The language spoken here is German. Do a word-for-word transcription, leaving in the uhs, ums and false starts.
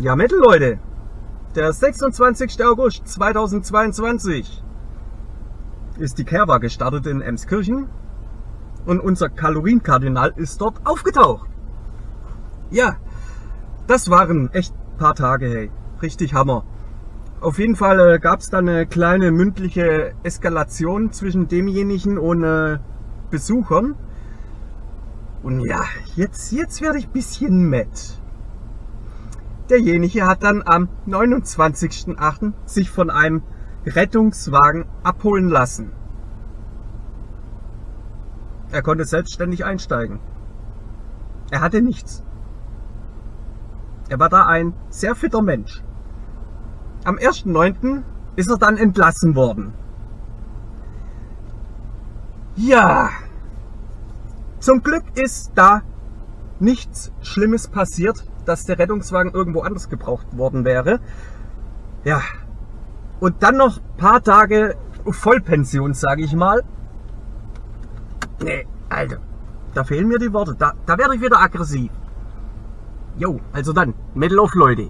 Ja, Metal, Leute, der sechsundzwanzigste August zweitausendzweiundzwanzig ist die Kerwa gestartet in Emskirchen und unser Kalorienkardinal ist dort aufgetaucht. Ja, das waren echt paar Tage, hey, richtig Hammer. Auf jeden Fall äh, gab es dann eine kleine mündliche Eskalation zwischen demjenigen und äh, Besuchern. Und ja, jetzt, jetzt werde ich ein bisschen matt. Derjenige hat dann am neunundzwanzigsten achten sich von einem Rettungswagen abholen lassen. Er konnte selbstständig einsteigen. Er hatte nichts. Er war da ein sehr fitter Mensch. Am ersten neunten ist er dann entlassen worden. Ja, zum Glück ist da nichts Schlimmes passiert, dass der Rettungswagen irgendwo anders gebraucht worden wäre. Ja, und dann noch ein paar Tage Vollpension, sage ich mal. Nee, Alter, da fehlen mir die Worte. Da, da werde ich wieder aggressiv. Jo, also dann, Metal auf, Leute.